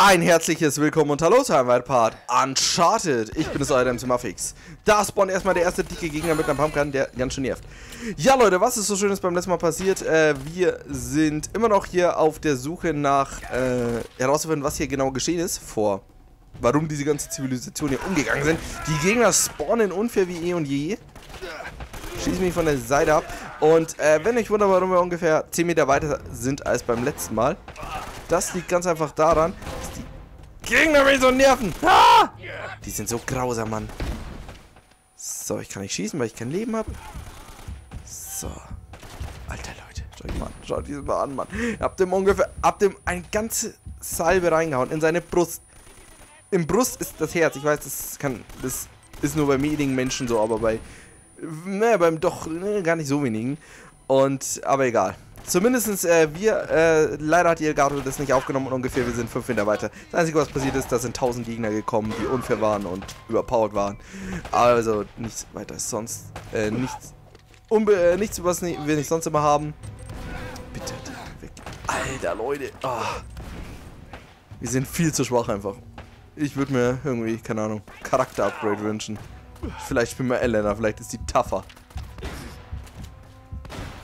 Ein herzliches Willkommen und Hallo zu einem weiteren Part Uncharted. Ich bin es, euer MCMaffyx. Da spawnt erstmal der erste dicke Gegner mit einem Pumpgun, der ganz schön nervt. Ja Leute, was ist so Schönes beim letzten Mal passiert? Wir sind immer noch hier auf der Suche nach herauszufinden, was hier genau geschehen ist. Warum diese ganze Zivilisation hier umgegangen sind. Die Gegner spawnen unfair wie eh und je. Schieß mich von der Seite ab. Und wenn euch wundert, warum wir ungefähr 10 Meter weiter sind als beim letzten Mal. Das liegt ganz einfach daran, dass die Gegner mich so nerven. Ah! Die sind so grausam, Mann. So, ich kann nicht schießen, weil ich kein Leben habe. So. Alter, Leute. Schaut die mal an. Schaut diesen mal an, Mann. Ich hab dem ungefähr... Hab dem eine ganze Salbe reingehauen. In seine Brust. Im Brust ist das Herz. Ich weiß, das ist nur bei wenigen Menschen so, aber bei... Naja, gar nicht so wenigen. Aber egal. Zumindest leider hat die Elgato das nicht aufgenommen und ungefähr wir sind 5 Meter weiter. Das Einzige, was passiert ist, da sind 1000 Gegner gekommen, die unfair waren und überpowered waren. Also nichts weiter sonst, nichts, was wir nicht sonst immer haben. Bitte, weg. Alter, Leute. Oh. Wir sind viel zu schwach einfach. Ich würde mir irgendwie, keine Ahnung, Charakter-Upgrade wünschen. Vielleicht spielen wir Elena, vielleicht ist die tougher.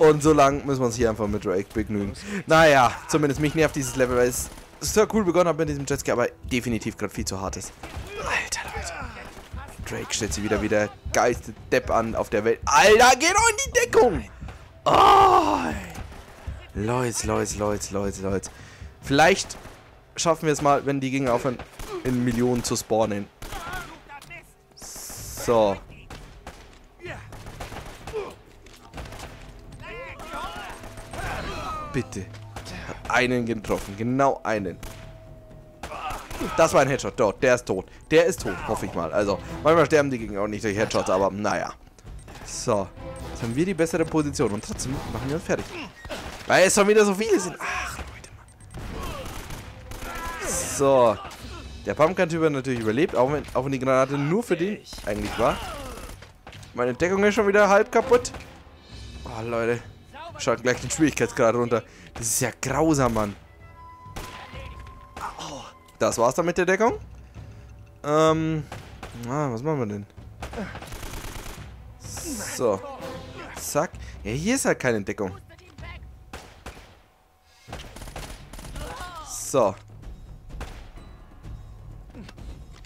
Und so lang müssen wir uns hier einfach mit Drake begnügen. Naja, zumindest mich nervt dieses Level, weil es sehr cool begonnen hat mit diesem Jetski, aber definitiv gerade viel zu hart ist. Alter, Leute. Drake stellt sie wieder geilste Depp an auf der Welt. Alter, geht doch in die Deckung! Oh! Leute. Vielleicht schaffen wir es mal, wenn die Gegner aufhören, in Millionen zu spawnen. So. Bitte. Einen getroffen. Genau einen. Das war ein Headshot. Dort. Der ist tot. Hoffe ich mal. Also, manchmal sterben die Gegner auch nicht durch Headshots, aber naja. So. Jetzt haben wir die bessere Position. Und trotzdem machen wir uns fertig. Weil es schon wieder so viele sind. Ach, Leute, Mann. So. Der Pumpgun-Typ hat natürlich überlebt, auch wenn die Granate nur für den eigentlich war. Meine Deckung ist schon wieder halb kaputt. Oh, Leute. Schaut gleich den Schwierigkeitsgrad runter. Das ist ja grausam, Mann. Oh, das war's dann mit der Deckung. Was machen wir denn? So. Zack. Ja, hier ist halt keine Deckung. So.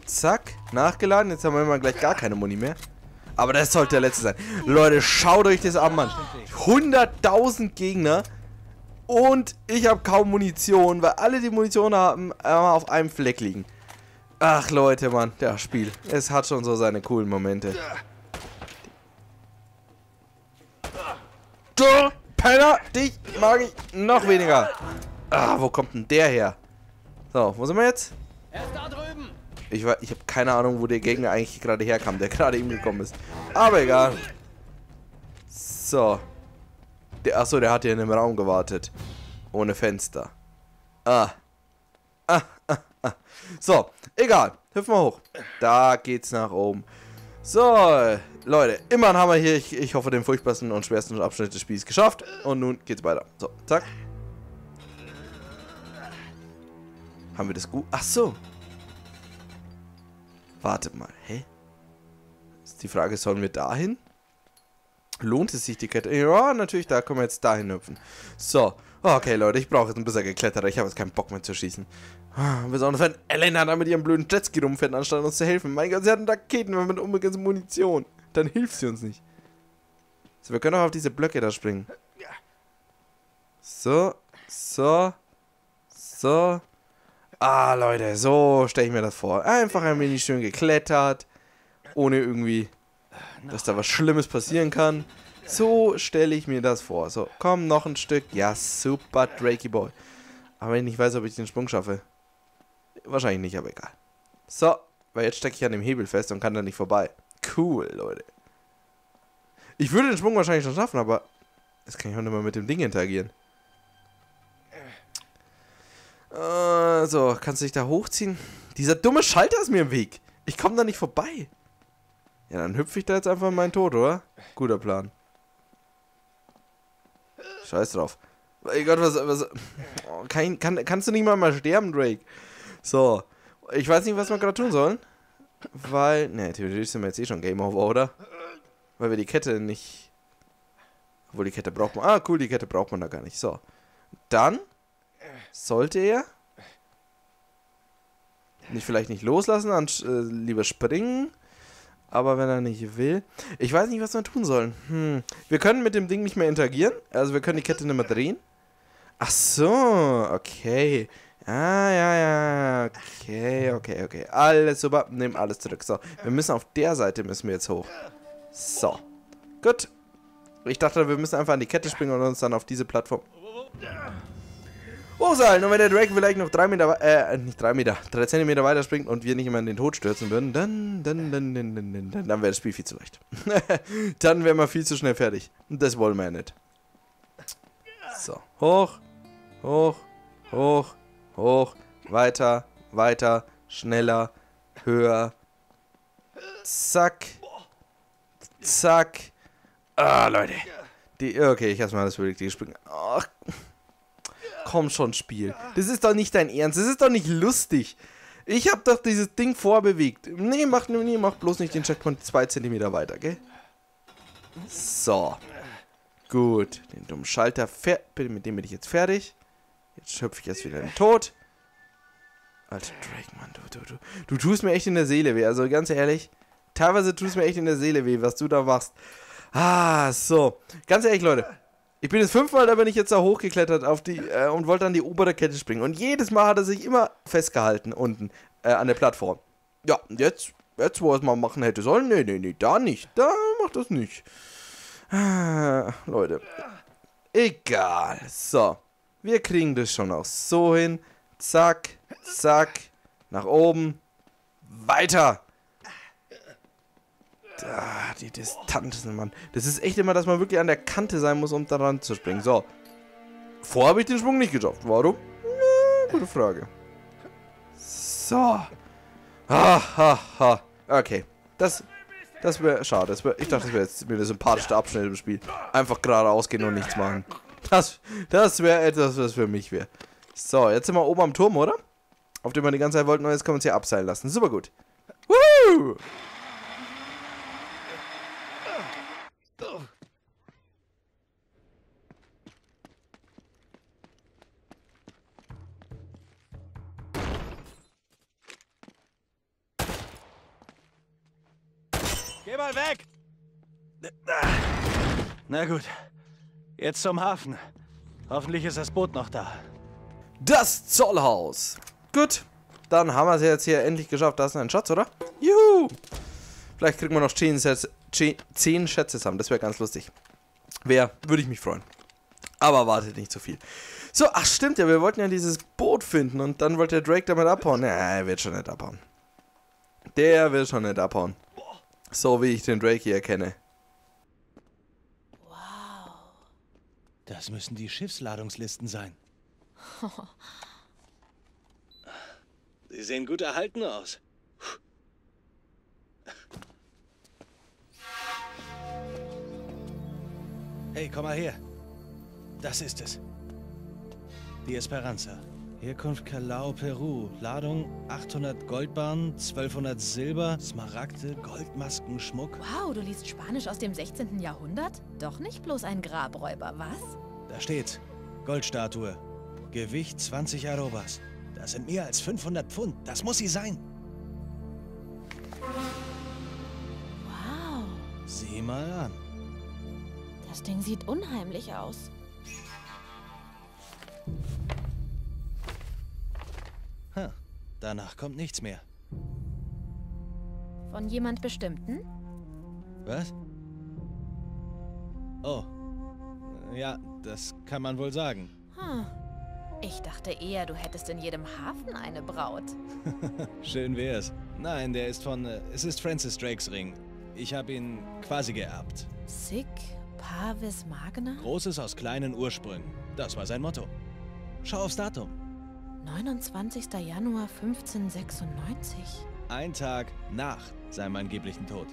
Zack. Nachgeladen. Jetzt haben wir immer gleich gar keine Muni mehr. Aber das sollte der letzte sein. Leute, schaut euch das an, Mann. 100.000 Gegner. Und ich habe kaum Munition, weil alle die Munition haben auf einem Fleck liegen. Ach, Leute, Mann. Das Spiel. Es hat schon so seine coolen Momente. Du Penner, dich mag ich noch weniger. Ah, wo kommt denn der her? So, wo sind wir jetzt? Er ist da drüben. Ich habe keine Ahnung, wo der Gegner eigentlich gerade herkam, der gerade eben gekommen ist. Aber egal. So. Achso, der hat hier in dem Raum gewartet. Ohne Fenster. Ah. So, egal. Hüpfen wir hoch. Da geht's nach oben. So, Leute. Immer ein Hammer hier. Ich hoffe, den furchtbarsten und schwersten Abschnitt des Spiels geschafft. Und nun geht's weiter. So, zack. Haben wir das gut? Achso. Wartet mal, hä? Ist die Frage, sollen wir dahin? Lohnt es sich die Kette? Ja, natürlich, da können wir jetzt dahin hüpfen. So, okay, Leute, ich brauche jetzt ein bisschen Gekletterer. Ich habe jetzt keinen Bock mehr zu schießen. Besonders wenn Elena da mit ihrem blöden Jetski rumfährt, anstatt uns zu helfen. Mein Gott, sie hat einen Raketenwerfer mit unbegrenzter Munition. Dann hilft sie uns nicht. So, wir können auch auf diese Blöcke da springen. So. Ah, Leute, so stelle ich mir das vor. Einfach ein wenig schön geklettert, ohne irgendwie, dass da was Schlimmes passieren kann. So stelle ich mir das vor. So, komm, noch ein Stück. Ja, super, Drakey Boy. Aber wenn ich nicht weiß, ob ich den Sprung schaffe. Wahrscheinlich nicht, aber egal. So, weil jetzt stecke ich an dem Hebel fest und kann da nicht vorbei. Cool, Leute. Ich würde den Sprung wahrscheinlich schon schaffen, aber jetzt kann ich auch nicht mal mit dem Ding interagieren. So, kannst du dich da hochziehen? Dieser dumme Schalter ist mir im Weg. Ich komme da nicht vorbei. Ja, dann hüpfe ich da jetzt einfach in meinen Tod, oder? Guter Plan. Scheiß drauf. Mein Gott, was... Kannst du nicht mal sterben, Drake? So. Ich weiß nicht, was wir gerade tun sollen. Weil. Ne, theoretisch sind wir jetzt eh schon Game Over, oder? Weil wir die Kette nicht. Obwohl, die Kette braucht man. Ah, cool, die Kette braucht man da gar nicht. So. Dann sollte er nicht, vielleicht nicht loslassen, dann lieber springen. Aber wenn er nicht will. Ich weiß nicht, was wir tun sollen. Wir können mit dem Ding nicht mehr interagieren. Also wir können die Kette nicht mehr drehen. Ach so, okay. Ah, ja, ja, okay. Alles super, nehmen alles zurück. So, wir müssen auf der Seite, müssen wir jetzt hoch. So, gut. Ich dachte, wir müssen einfach an die Kette springen und uns dann auf diese Plattform... Oh, sein! Und wenn der Drake vielleicht noch 3 Zentimeter weiter springt und wir nicht immer in den Tod stürzen würden, dann wäre das Spiel viel zu leicht. Dann wären wir viel zu schnell fertig. Das wollen wir ja nicht. So, hoch, hoch, hoch, hoch, weiter, weiter, schneller, höher. Zack, zack. Ah, Leute. Okay, ich hab's mal alles wirklich gesprungen. Ach. Komm schon, Spiel. Das ist doch nicht dein Ernst. Das ist doch nicht lustig. Ich hab doch dieses Ding vorbewegt. Nee, mach bloß nicht den Checkpoint 2 cm weiter, gell? So. Gut. Den dummen Schalter. Mit dem bin ich jetzt fertig. Jetzt schöpfe ich erst wieder den Tod. Alter Drake, Mann. Du tust mir echt in der Seele weh. Also ganz ehrlich. Teilweise tust mir echt in der Seele weh, was du da machst. Ah, so. Ganz ehrlich, Leute. Ich bin jetzt 5-mal, da bin ich jetzt da hochgeklettert auf die, und wollte an die obere Kette springen. Und jedes Mal hat er sich immer festgehalten unten an der Plattform. Ja, jetzt wo er es mal machen hätte sollen. Nee, da nicht. Da macht das nicht. Ah, Leute. Egal. So. Wir kriegen das schon auch so hin. Zack, zack. Nach oben. Weiter. Ah, die Distanzen, Mann. Das ist echt immer, dass man wirklich an der Kante sein muss, um daran zu springen. So. Vorher habe ich den Sprung nicht geschafft. Warum? Na, gute Frage. So. Ha, ha, ha. Okay. Das wäre schade. Ich dachte, das wäre jetzt der sympathischste Abschnitt im Spiel. Einfach geradeaus gehen und nichts machen. Das wäre etwas, was für mich wäre. So, jetzt sind wir oben am Turm, oder? Auf den wir die ganze Zeit wollten. Und jetzt können wir uns hier abseilen lassen. Super gut. Woohoo! Geh mal weg! Na gut, jetzt zum Hafen. Hoffentlich ist das Boot noch da. Das Zollhaus! Gut, dann haben wir es jetzt hier endlich geschafft. Da ist ein Schatz, oder? Juhu! Vielleicht kriegen wir noch 10 Schätze zusammen. Das wäre ganz lustig. Würde ich mich freuen. Aber wartet nicht zu viel. So, ach stimmt ja, wir wollten ja dieses Boot finden und dann wollte der Drake damit abhauen. Er wird schon nicht abhauen. Der will schon nicht abhauen. So wie ich den Drake hier kenne. Wow. Das müssen die Schiffsladungslisten sein. Sie sehen gut erhalten aus. Hey, komm mal her. Das ist es. Die Esperanza. Herkunft Calao, Peru. Ladung 800 Goldbarren, 1200 Silber, Smaragde, Goldmasken, Schmuck. Wow, du liest Spanisch aus dem 16. Jahrhundert? Doch nicht bloß ein Grabräuber, was? Da steht's. Goldstatue. Gewicht 20 Arrobas. Das sind mehr als 500 Pfund. Das muss sie sein. Wow. Sieh mal an. Das Ding sieht unheimlich aus. Danach kommt nichts mehr. Von jemand Bestimmten? Was? Oh. Ja, das kann man wohl sagen. Hm. Ich dachte eher, du hättest in jedem Hafen eine Braut. Schön wär's. Nein, der ist von... Es ist Francis Drakes Ring. Ich habe ihn quasi geerbt. Sic Parvis Magna? Großes aus kleinen Ursprüngen. Das war sein Motto. Schau aufs Datum. 29. Januar 1596. Ein Tag nach seinem angeblichen Tod.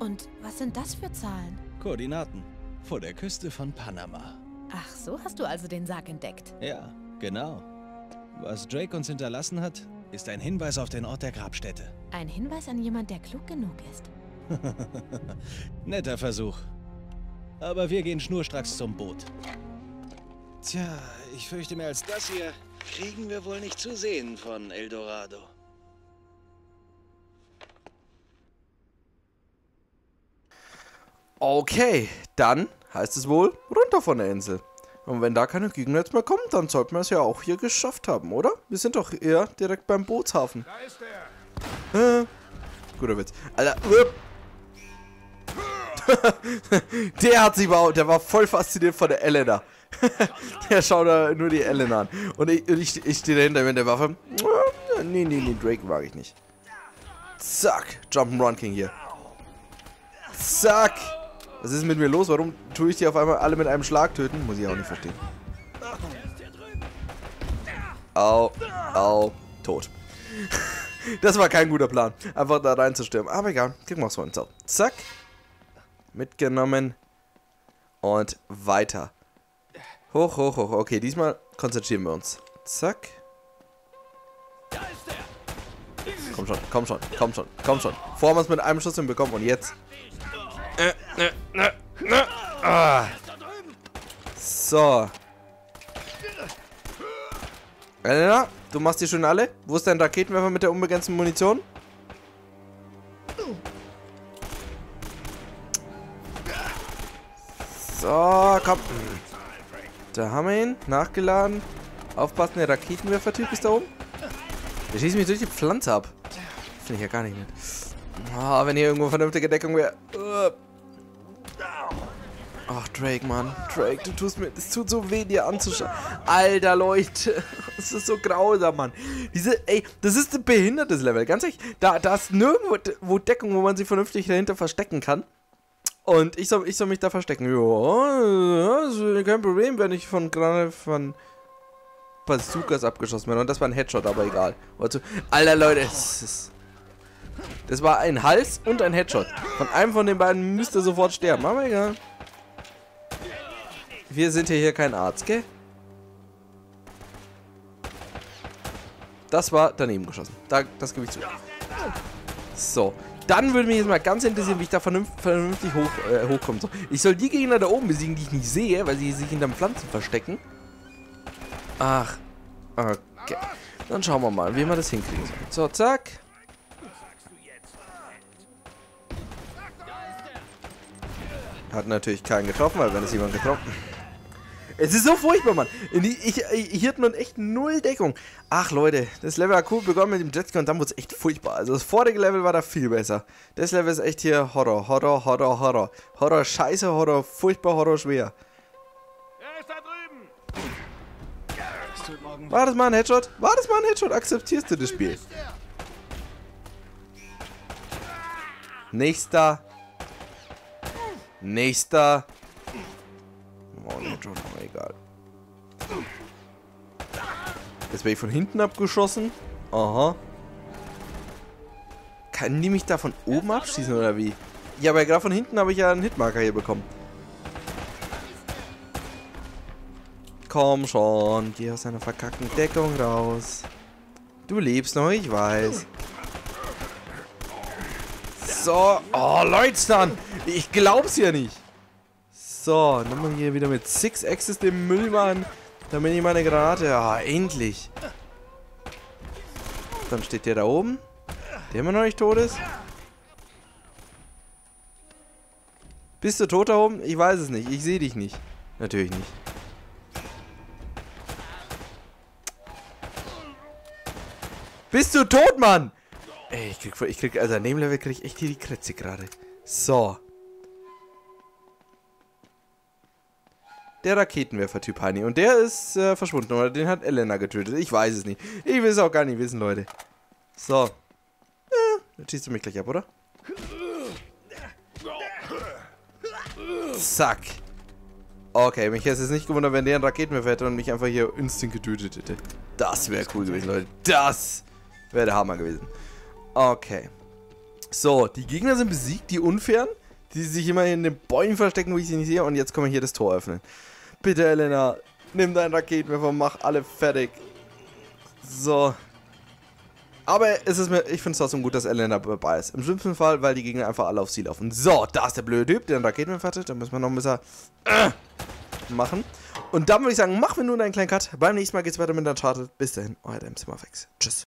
Und was sind das für Zahlen? Koordinaten. Vor der Küste von Panama. Ach, so hast du also den Sarg entdeckt. Ja, genau. Was Drake uns hinterlassen hat, ist ein Hinweis auf den Ort der Grabstätte. Ein Hinweis an jemand, der klug genug ist. Netter Versuch. Aber wir gehen schnurstracks zum Boot. Tja, ich fürchte, mehr als das hier kriegen wir wohl nicht zu sehen von Eldorado. Okay, dann heißt es wohl runter von der Insel. Und wenn da keine Gegner jetzt mehr kommt, dann sollten wir es ja auch hier geschafft haben, oder? Wir sind doch eher direkt beim Bootshafen. Da ist er. Guter Witz. Alter. Der hat sich überhaupt, der war voll fasziniert von der Elena. Der schaut da nur die Elena an. Und ich stehe dahinter mit der Waffe. Nee, nee, nee, Drake mag ich nicht. Zack. Jump'n'Run King hier. Zack. Was ist mit mir los? Warum tue ich die auf einmal alle mit einem Schlag töten? Muss ich auch nicht verstehen. Au, au, tot. Das war kein guter Plan, einfach da reinzustürmen. Aber egal, kriegen wir es vorhin. So, zack. Mitgenommen. Und weiter. Hoch, hoch, hoch. Okay, diesmal konzentrieren wir uns. Zack. Komm schon, komm schon, komm schon, komm schon. Vorher haben wir es mit einem Schuss hinbekommen und jetzt... Ah. So. Elena, du machst die schon alle? Wo ist dein Raketenwerfer mit der unbegrenzten Munition? So, komm. Da haben wir ihn. Nachgeladen. Aufpassen, der Raketenwerfer-Typ ist da oben. Der schießt mich durch die Pflanze ab. Finde ich ja gar nicht nett. Oh, wenn hier irgendwo vernünftige Deckung wäre. Ach, Drake, Mann. Drake, du tust mir... Es tut so weh, dir anzuschauen. Alter, Leute. Das ist so grausam, Mann. Diese... Ey, das ist ein behindertes Level. Ganz ehrlich. Da ist nirgendwo Deckung, wo man sich vernünftig dahinter verstecken kann. Und ich soll mich da verstecken. Jo, das ist kein Problem, wenn ich gerade von Bazookas abgeschossen werde. Und das war ein Headshot, aber egal. Alter, Leute. Das war ein Hals und ein Headshot. Von einem von den beiden müsst ihr sofort sterben. Aber egal. Wir sind hier kein Arzt, gell? Das war daneben geschossen. Das gebe ich zu. So. Dann würde mich jetzt mal ganz interessieren, wie ich da vernünftig hochkommen soll. Ich soll die Gegner da oben besiegen, die ich nicht sehe, weil sie sich hinterm Pflanzen verstecken. Ach. Okay. Dann schauen wir mal, wie wir das hinkriegen sollen. So, zack. Hat natürlich keinen getroffen, weil wenn es jemand getroffen... Es ist so furchtbar, Mann. Hier hat man echt null Deckung. Ach, Leute, das Level hat cool begonnen mit dem Jetski und dann wurde es echt furchtbar. Also das vorige Level war da viel besser. Das Level ist echt hier Horror, Horror, Horror, Horror. Horror, scheiße, Horror, furchtbar, Horror, schwer. Er ist da drüben. War das mal ein Headshot? War das mal ein Headshot? Akzeptierst du das Spiel? Nächster... Nächster. Oh, egal. Jetzt werde ich von hinten abgeschossen. Aha. Kann die mich da von oben abschießen oder wie? Ja, aber gerade von hinten habe ich ja einen Hitmarker hier bekommen. Komm schon. Geh aus deiner verkackten Deckung raus. Du lebst noch, ich weiß. So. Oh, Leute, dann. Ich glaub's ja nicht. So, nimm mal hier wieder mit 6 Axes den Müllmann. Dann bin ich meine Granate. Ah, endlich. Dann steht der da oben. Der immer noch nicht tot ist. Bist du tot da oben? Ich weiß es nicht. Ich sehe dich nicht. Natürlich nicht. Bist du tot, Mann? Ey, also an dem Level krieg ich echt hier die Kretze gerade. So. Der Raketenwerfer-Typ, Hani. Und der ist verschwunden, oder? Den hat Elena getötet. Ich weiß es nicht. Ich will es auch gar nicht wissen, Leute. So. Jetzt schießt du mich gleich ab, oder? Zack. Okay, mich hätte es nicht gewundert, wenn der einen Raketenwerfer hätte und mich einfach hier instant getötet hätte. Das wäre cool gewesen, Leute. Das wäre der Hammer gewesen. Okay. So, die Gegner sind besiegt, die Unfairen, die sich immer in den Bäumen verstecken, wo ich sie nicht sehe. Und jetzt kann man hier das Tor öffnen. Bitte, Elena, nimm deinen Raketenwerfer, mach alle fertig. So. Aber es ist mir, ich finde es trotzdem gut, dass Elena dabei ist. Im schlimmsten Fall, weil die Gegner einfach alle auf sie laufen. So, da ist der blöde Typ, der einen Raketenwerfer hatte. Da müssen wir noch ein bisschen machen. Und dann würde ich sagen, machen wir nun einen kleinen Cut. Beim nächsten Mal geht's weiter mit der Charted. Bis dahin, euer MCMaffyx. Tschüss.